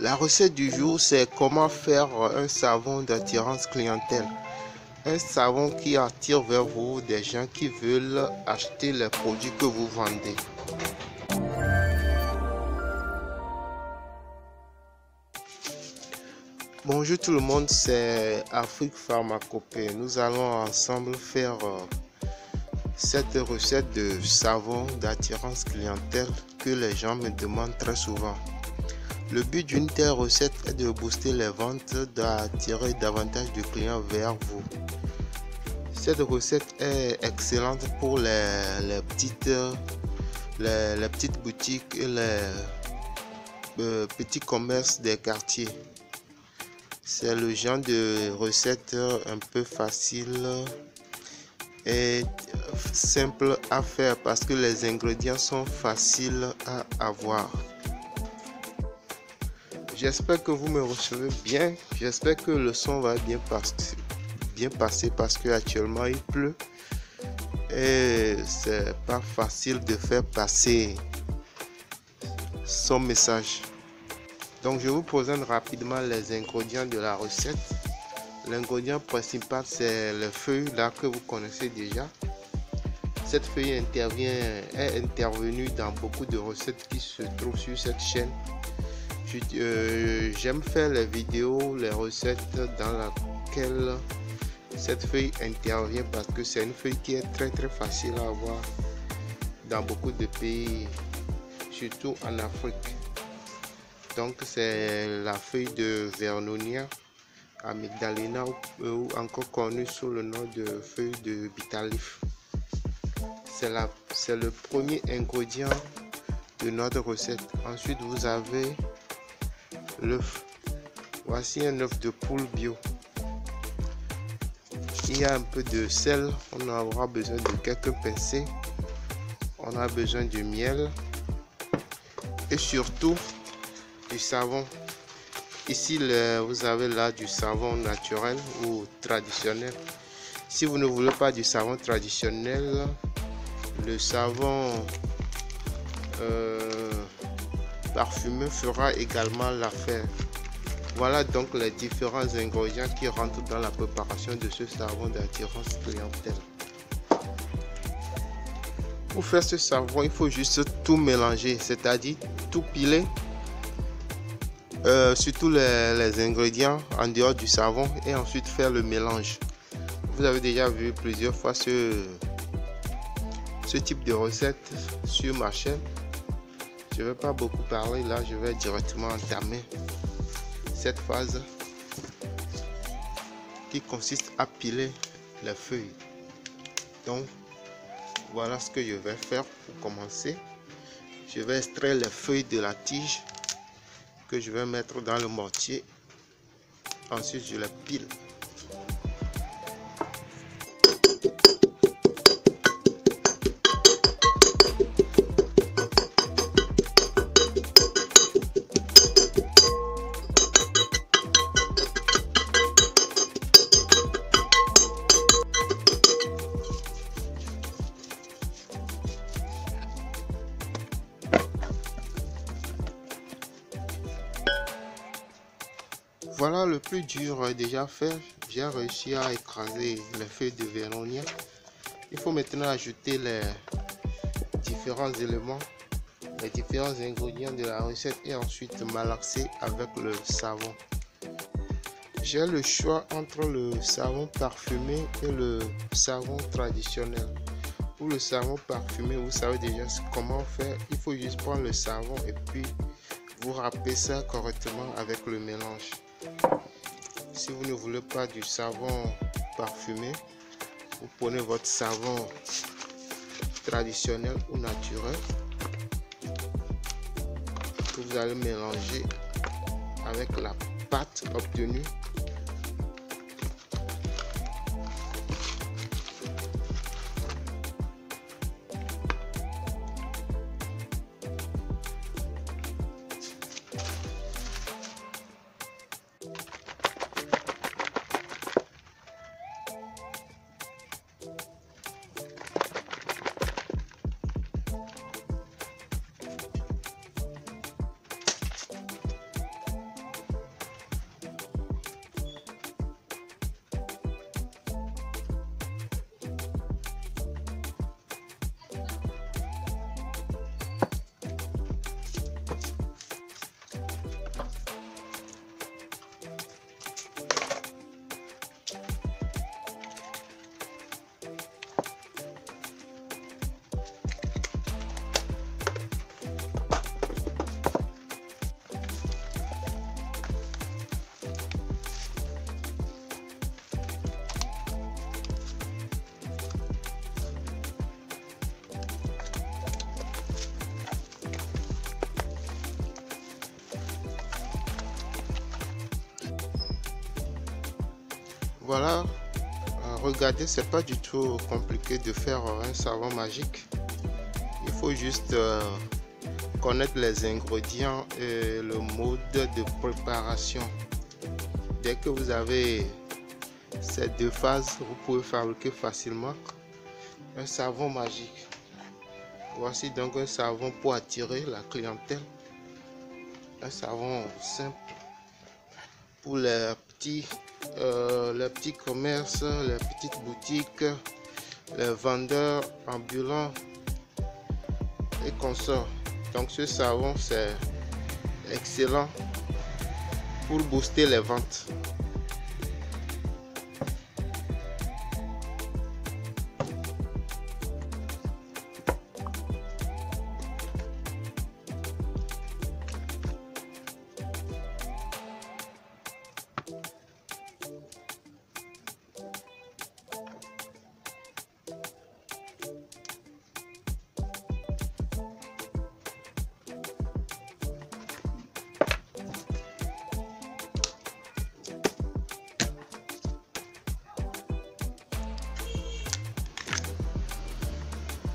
La recette du jour, c'est comment faire un savon d'attirance clientèle. Un savon qui attire vers vous des gens qui veulent acheter les produits que vous vendez. Bonjour tout le monde, c'est Afrique Pharmacopée. Nous allons ensemble faire cette recette de savon d'attirance clientèle que les gens me demandent très souvent. Le but d'une telle recette est de booster les ventes, d'attirer davantage de clients vers vous. Cette recette est excellente pour les petites boutiques et les petits commerces des quartiers. C'est le genre de recette un peu facile et simple à faire parce que les ingrédients sont faciles à avoir. J'espère que vous me recevez bien. J'espère que le son va bien passer parce qu'actuellement il pleut et c'est pas facile de faire passer son message. Donc je vous présente rapidement les ingrédients de la recette. L'ingrédient principal, c'est les feuilles là que vous connaissez déjà. Cette feuille est intervenue dans beaucoup de recettes qui se trouvent sur cette chaîne. J'aime faire les vidéos, les recettes dans lesquelles cette feuille intervient parce que c'est une feuille qui est très très facile à avoir dans beaucoup de pays, surtout en Afrique. Donc c'est la feuille de Vernonia Amygdalina ou encore connue sous le nom de feuille de Vitalif. C'est le premier ingrédient de notre recette. Ensuite vous avez l'œuf. Voici un œuf de poule bio. Il y a un peu de sel, on aura besoin de quelques pincées. On a besoin du miel et surtout du savon. Ici vous avez là du savon naturel ou traditionnel. Si vous ne voulez pas du savon traditionnel, le savon parfumé fera également l'affaire. Voilà donc les différents ingrédients qui rentrent dans la préparation de ce savon d'attirance clientèle. Pour faire ce savon, il faut juste tout mélanger, c'est-à-dire tout piler. Surtout les ingrédients en dehors du savon et ensuite faire le mélange. Vous avez déjà vu plusieurs fois ce type de recette sur ma chaîne. Je ne vais pas beaucoup parler là, je vais directement entamer cette phase qui consiste à piler les feuilles. Donc voilà ce que je vais faire pour commencer. Je vais extraire les feuilles de la tige que je vais mettre dans le mortier. Ensuite je la pile. Voilà, le plus dur déjà fait, j'ai réussi à écraser les feuilles de Vernonia. Il faut maintenant ajouter les différents éléments, les différents ingrédients de la recette et ensuite malaxer avec le savon. J'ai le choix entre le savon parfumé et le savon traditionnel. Pour le savon parfumé, vous savez déjà comment faire, il faut juste prendre le savon et puis vous râpez ça correctement avec le mélange. Si vous ne voulez pas du savon parfumé, vous prenez votre savon traditionnel ou naturel que vous allez mélanger avec la pâte obtenue. Voilà, regardez, c'est pas du tout compliqué de faire un savon magique. Il faut juste connaître les ingrédients et le mode de préparation. Dès que vous avez ces deux phases, vous pouvez fabriquer facilement un savon magique. Voici donc un savon pour attirer la clientèle, un savon simple pour les petits commerces, les petites boutiques, les vendeurs ambulants et consorts. Donc ce savon, c'est excellent pour booster les ventes.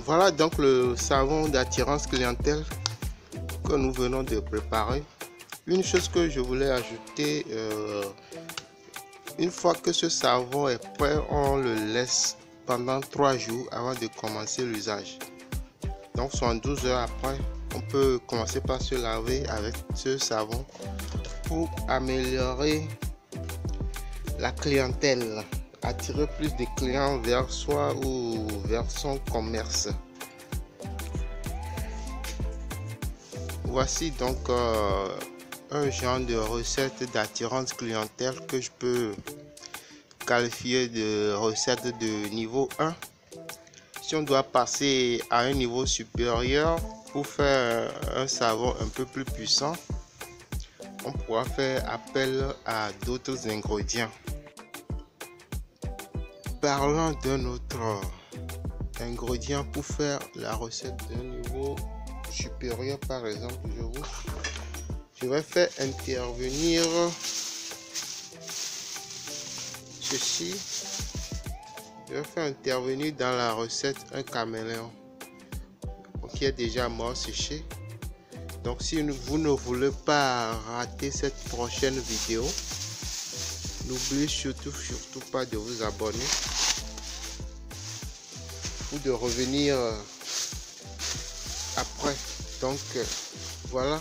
Voilà donc le savon d'attirance clientèle que nous venons de préparer. Une chose que je voulais ajouter, une fois que ce savon est prêt, on le laisse pendant 3 jours avant de commencer l'usage. Donc 72 heures après, on peut commencer par se laver avec ce savon pour améliorer la clientèle, attirer plus de clients vers soi ou vers son commerce. Voici donc un genre de recette d'attirance clientèle que je peux qualifier de recette de niveau 1. Si on doit passer à un niveau supérieur pour faire un savon un peu plus puissant, on pourra faire appel à d'autres ingrédients. Parlons d'un autre ingrédient pour faire la recette d'un niveau supérieur. Par exemple, je vais faire intervenir ceci. Je vais faire intervenir dans la recette un caméléon qui est déjà mort séché. Donc si vous ne voulez pas rater cette prochaine vidéo, n'oubliez surtout pas de vous abonner ou de revenir après. Donc voilà.